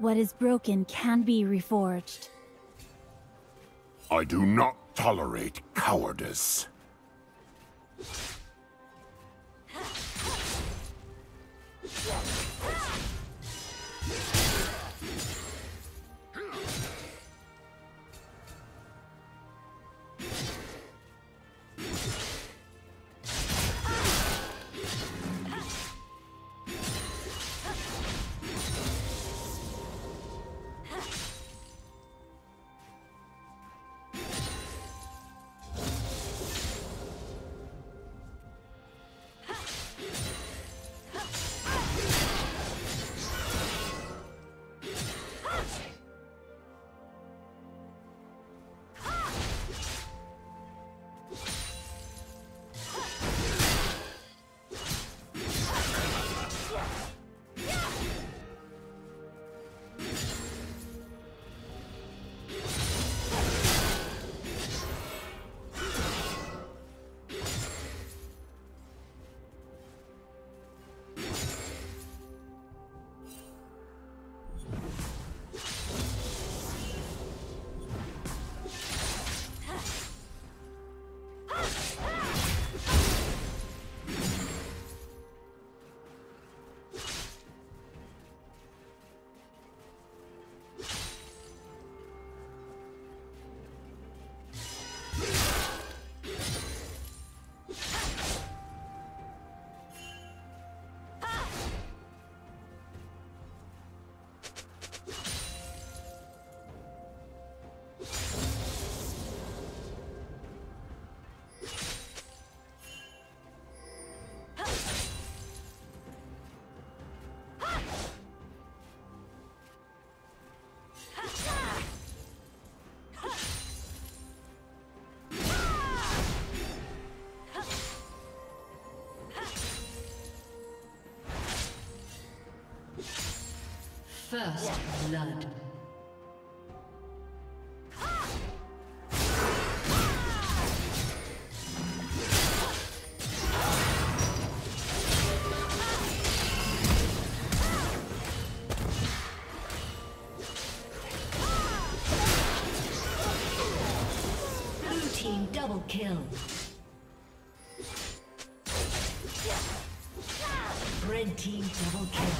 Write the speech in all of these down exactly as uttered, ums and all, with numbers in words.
What is broken can be reforged. I do not tolerate cowardice. First blood. Blue team double kill. Red team double kill.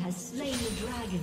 Has slain the dragon.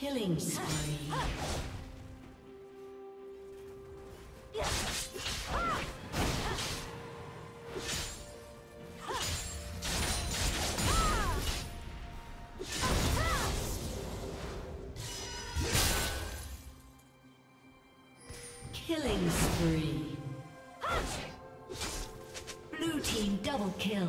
Killing spree. Killing spree. Blue team double kill.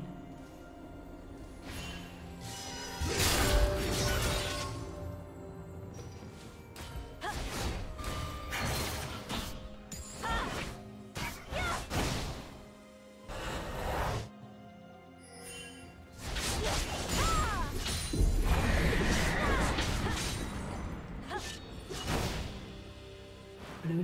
Blue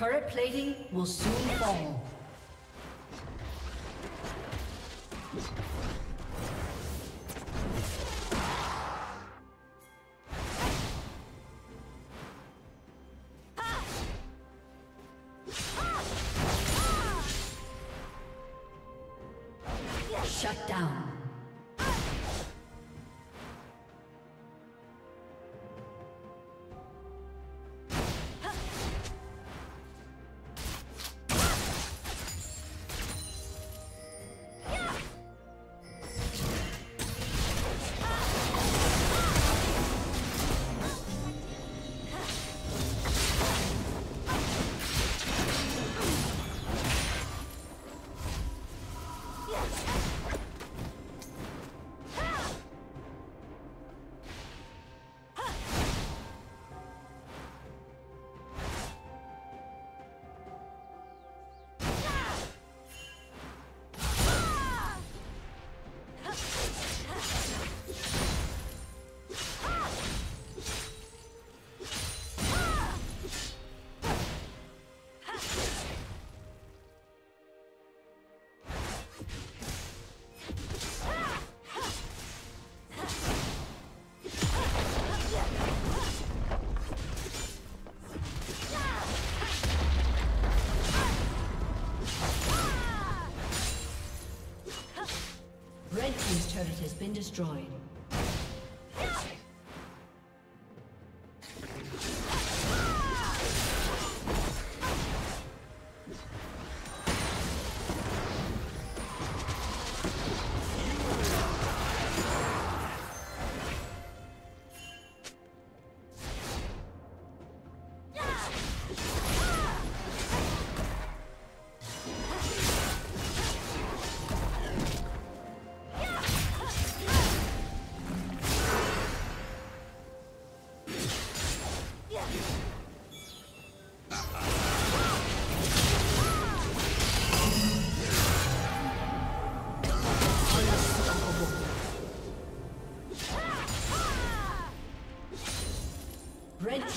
Turret plating will soon fall. Shut down. been destroyed. Red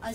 A